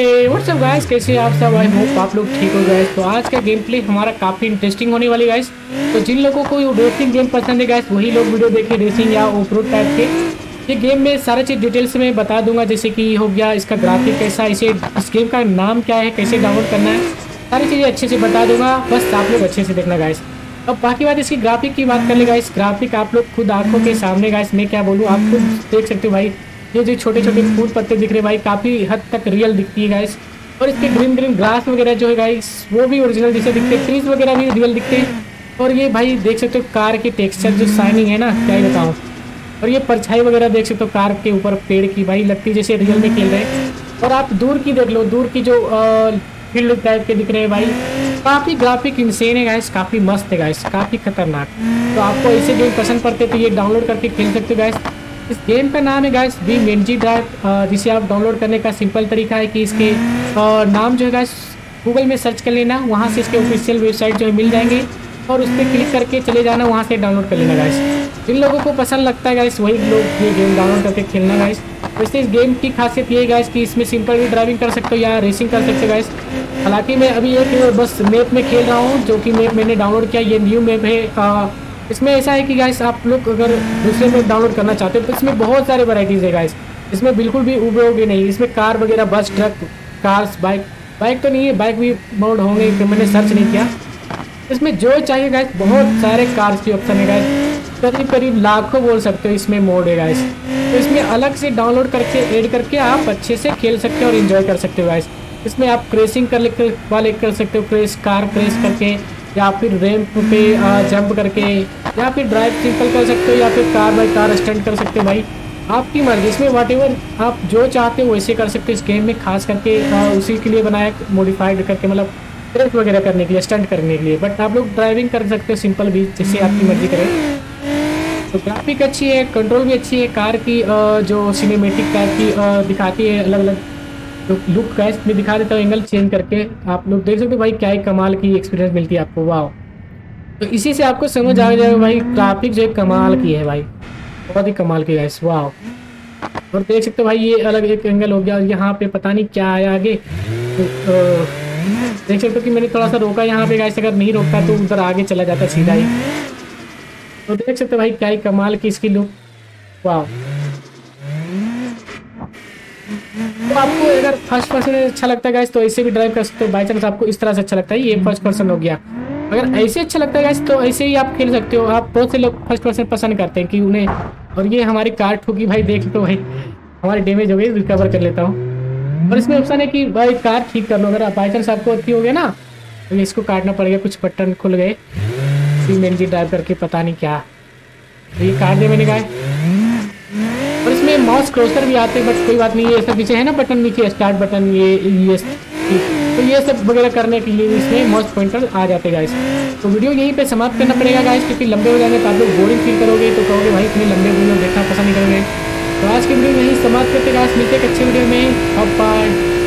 WhatsApp guys, कैसे आप सब? आई होप आप लोग ठीक हो गाइस। तो आज का गेम प्ले हमारा काफ़ी इंटरेस्टिंग होने वाली गाइस। तो जिन लोगों को रेसिंग गेम पसंद है गाइस, वही लोग वीडियो देखिए। रेसिंग या ऑफ रोड टाइप के ये गेम में सारा चीज़ डिटेल्स में बता दूंगा, जैसे कि हो गया इसका ग्राफिक कैसा, इसे इस गेम का नाम क्या है, कैसे डाउनलोड करना है, सारी चीज़ें अच्छे से बता दूंगा। बस आप लोग अच्छे से देखना गाइस। अब बाकी बात इसकी ग्राफिक की बात कर ले गाइस। ग्राफिक आप लोग खुद आंखों के सामने गाइस, मैं क्या बोलूँ, आप खुद देख सकते हो भाई। ये जो छोटे छोटे फूल पत्ते दिख रहे भाई, काफ़ी हद तक रियल दिखती है गाइस। और इसके ग्रीन ग्रीन ग्रास वगैरह जो है गाइस, वो भी ओरिजिनल जैसे दिखते हैं। ट्रीज वगैरह भी रियल दिखते हैं। और ये भाई देख सकते हो कार के टेक्सचर जो शाइनिंग है ना, क्या ही बताऊँ। और ये परछाई वगैरह देख सकते हो कार के ऊपर पेड़ की, भाई लगती है जैसे रियल में खेल रहे हैं। और आप दूर की देख लो, दूर की जो फील्ड टाइप के दिख रहे हैं भाई, काफ़ी ग्राफिक इंसेन है गाइस, काफ़ी मस्त है गाइस, काफ़ी खतरनाक। तो आपको ऐसे गेम पसंद पड़ते तो ये डाउनलोड करके खेल सकते हो गाइस। इस गेम का नाम है गाइस BeamNG ड्राइव, जिसे आप डाउनलोड करने का सिंपल तरीका है कि इसके नाम जो है गाइस गूगल में सर्च कर लेना, वहाँ से इसके ऑफिशियल वेबसाइट जो है मिल जाएंगे और उस पर क्लिक करके चले जाना, वहाँ से डाउनलोड कर लेना गाइस। जिन लोगों को पसंद लगता है गाइस, वही लोग ये गेम डाउनलोड करके खेलना गाइस। वैसे इस गेम की खासियत ये है गाइस कि इसमें सिंपल भी ड्राइविंग कर सकते हो या रेसिंग कर सकते हो गाइस। हालाँकि मैं अभी एक बस मैप में खेल रहा हूँ, जो कि मैप मैंने डाउनलोड किया, ये न्यू मैप है। इसमें ऐसा है कि गाइस आप लोग अगर दूसरे में डाउनलोड करना चाहते हो तो इसमें बहुत सारे वैरायटीज़ है गाइस। इसमें बिल्कुल भी उबोगे नहीं। इसमें कार वगैरह, बस, ट्रक, कार्स, बाइक तो नहीं है, बाइक भी मोड होंगे कि मैंने सर्च नहीं किया। इसमें जो चाहिए गाइस, बहुत सारे कार्स के ऑप्शन है गाइस। करीब करीब लाखों बोल सकते हो इसमें मोड है गाइस। तो इसमें अलग से डाउनलोड करके एड करके आप अच्छे से खेल सकते हो और इन्जॉय कर सकते हो गाइस। इसमें आप क्रेसिंग कर सकते हो, क्रेस कार क्रेस करके, या फिर रैंप पे जंप करके, या फिर ड्राइव सिंपल कर सकते हो, या फिर कार बाई कार स्टंट कर सकते हो भाई, आपकी मर्जी। इसमें व्हाटएवर आप जो चाहते हो वैसे कर सकते हो। इस गेम में खास करके उसी के लिए बनाया, मॉडिफाइड करके, मतलब ड्राइव वगैरह करने के लिए, स्टंट करने के लिए। बट आप लोग ड्राइविंग कर सकते हो सिंपल भी, जैसे आपकी मर्जी करें। तो ग्राफिक अच्छी है, कंट्रोल भी अच्छी है, कार की जो सिनेमेटिक टाइप की दिखाती है, अलग अलग तो लुक गाइस में दिखा देता हूँ, एंगल चेंज करके आप लोग देख सकते हो भाई, क्या ही कमाल की एक्सपीरियंस मिलती है आपको, वाह। तो इसी से आपको समझ आ जाएगा भाई, ग्राफिक जो है कमाल की है भाई, बहुत ही कमाल की गाइस, वाह। और देख सकते हो भाई, ये अलग एक एंगल हो गया, और यहाँ पे पता नहीं क्या आया आगे। तो देख सकते हो कि मैंने थोड़ा सा रोका यहाँ पे गाइस, अगर नहीं रोकता तो उधर आगे चला जाता सीधा ही। तो देख सकते हो भाई, क्या ही कमाल की इसकी लुक, वाह। तो आपको अगर फर्स्ट पर्सन अच्छा लगता है गाइस तो ऐसे भी ड्राइव कर सकते हो। बाई चांस आपको इस तरह से अच्छा लगता है, ये फर्स्ट पर्सन हो गया, अगर ऐसे अच्छा लगता है गाइस तो ऐसे ही आप खेल सकते हो। आप बहुत से लोग फर्स्ट पर्सन पसंद करते हैं कि उन्हें। और ये हमारी कार ठोकी भाई, देख लो भाई, हमारी डैमेज हो गई, रिकवर कर लेता हूँ। और इसमें ऑप्शन है कि भाई कार ठीक कर लो, अगर बाई चांस आपको अच्छी हो गया ना तो इसको काटना पड़ेगा, कुछ बटन खुल गए BeamNG ड्राइव करके, पता नहीं क्या ये काट दे मैंने गाय। और इसमें माउस क्लोजर भी आते हैं, बट कोई बात नहीं, ये सब पीछे है ना बटन, नीचे स्टार्ट बटन, ये तो ये सब वगैरह करने के लिए इसमें माउस पॉइंटर आ जाते हैं गाइस। तो वीडियो यहीं पे समाप्त करना पड़ेगा गाइस, क्योंकि लंबे हो जाएंगे तो आप लोग बोरिंग फील करोगे, तो कहोगे भाई इतने लंबे वीडियो देखना पसंद नहीं करोगे। तो आज की वीडियो यहीं समाप्त करते गाइस, मिलते एक अच्छे वीडियो में, बाय।